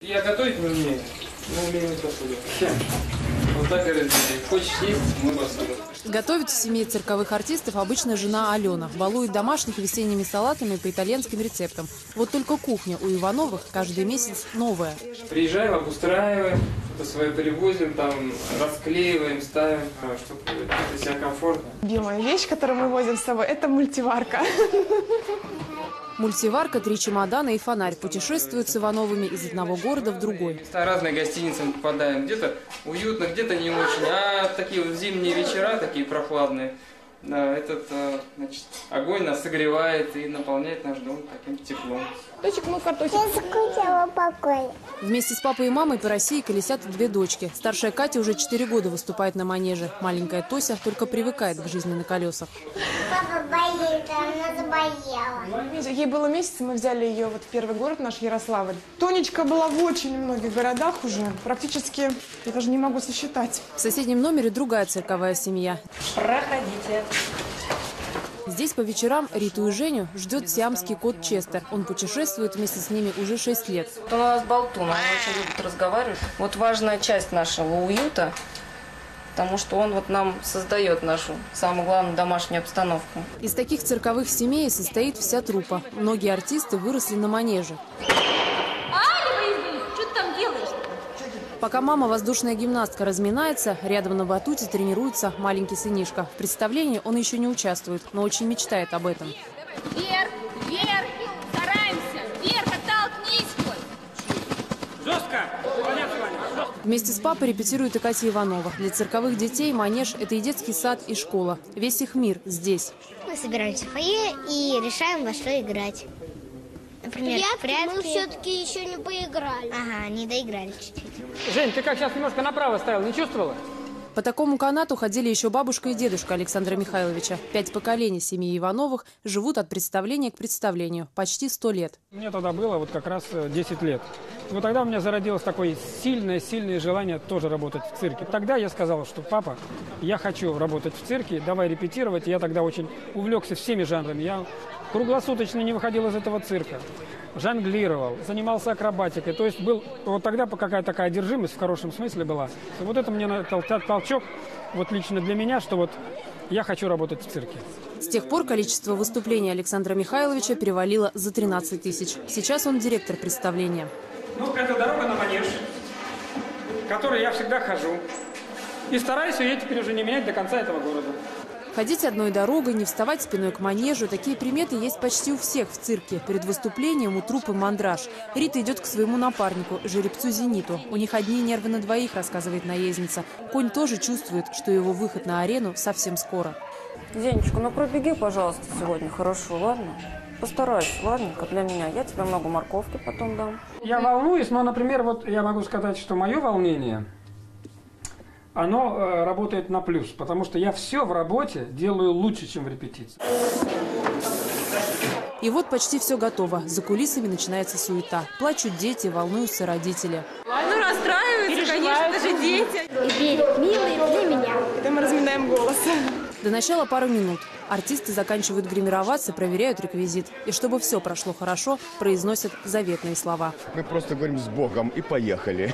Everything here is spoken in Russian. Я готовить не умею, но умею посуду. Вот так и разделяю. Хочешь есть, мы посуду. Готовить в семье цирковых артистов обычно жена Алена. Балует домашних весенними салатами по итальянским рецептам. Вот только кухня у Ивановых каждый месяц новая. Приезжаем, обустраиваем, что-то свое привозим, там расклеиваем, ставим, чтобы это себя комфортно. Любимая вещь, которую мы возим с собой, это мультиварка. Мультиварка, 3 чемодана и фонарь путешествуют с Ивановыми из одного города в другой. Разные гостиницы мы попадаем. Где-то уютно, где-то не очень. А такие вот зимние вечера, такие прохладные, этот огонь нас согревает и наполняет наш дом таким теплом. Дочек, мы картошку. Я скучала покой. Вместе с папой и мамой по России колесят 2 дочки. Старшая Катя уже 4 года выступает на Манеже. Маленькая Тося только привыкает к жизни на колесах. Папа болеет, она заболела. Ей было месяц, мы взяли ее вот в первый город наш, Ярославль. Тонечка была в очень многих городах уже. Практически я даже не могу сосчитать. В соседнем номере другая цирковая семья. Проходите. Здесь по вечерам Риту и Женю ждет сиамский кот Честер. Он путешествует вместе с ними уже 6 лет. У нас болтун, он очень любит разговаривать. Вот важная часть нашего уюта, потому что он вот нам создает нашу, самую главную, домашнюю обстановку. Из таких цирковых семей состоит вся труппа. Многие артисты выросли на Манеже. Пока мама-воздушная гимнастка разминается, рядом на батуте тренируется маленький сынишка. В представлении он еще не участвует, но очень мечтает об этом. Вверх, вверх, стараемся, вверх, оттолкнись! Жестко! Вместе с папой репетирует и Катя Иванова. Для цирковых детей Манеж – это и детский сад, и школа. Весь их мир здесь. Мы собираемся в фойе и решаем, во что играть. Например, прятки. Мы все-таки еще не поиграли. Ага, не доиграли чуть-чуть. Жень, ты как сейчас немножко направо ставил, не чувствовала? По такому канату ходили еще бабушка и дедушка Александра Михайловича. 5 поколений семьи Ивановых живут от представления к представлению. Почти 100 лет. Мне тогда было вот как раз 10 лет. Вот тогда у меня зародилось такое сильное желание тоже работать в цирке. Тогда я сказал, что папа, я хочу работать в цирке, давай репетировать. Я тогда очень увлекся всеми жанрами. Я круглосуточно не выходил из этого цирка. Жонглировал, занимался акробатикой. То есть был вот тогда какая-то такая одержимость в хорошем смысле была. И вот это мне толчок, вот лично для меня, что вот я хочу работать в цирке. С тех пор количество выступлений Александра Михайловича перевалило за 13 000. Сейчас он директор представления. Ну, это дорога на Манеж, которой я всегда хожу. И стараюсь ее теперь уже не менять до конца этого города. Ходить одной дорогой, не вставать спиной к Манежу – такие приметы есть почти у всех в цирке. Перед выступлением у труппы мандраж. Рита идет к своему напарнику, жеребцу Зениту. У них одни нервы на двоих, рассказывает наездница. Конь тоже чувствует, что его выход на арену совсем скоро. Зенечка, ну пробеги, пожалуйста, сегодня, хорошо, ладно? Постараюсь, ладненько, для меня. Я тебе могу морковки потом дам. Я волнуюсь, но, например, вот я могу сказать, что мое волнение... Оно работает на плюс, потому что я все в работе делаю лучше, чем в репетиции. И вот почти все готово. За кулисами начинается суета. Плачут дети, волнуются родители. Ну, расстраиваются, конечно же, дети. И верят, милые, для меня. Это мы разминаем голос. До начала пару минут. Артисты заканчивают гримироваться, проверяют реквизит. И чтобы все прошло хорошо, произносят заветные слова. Мы просто говорим с Богом и поехали.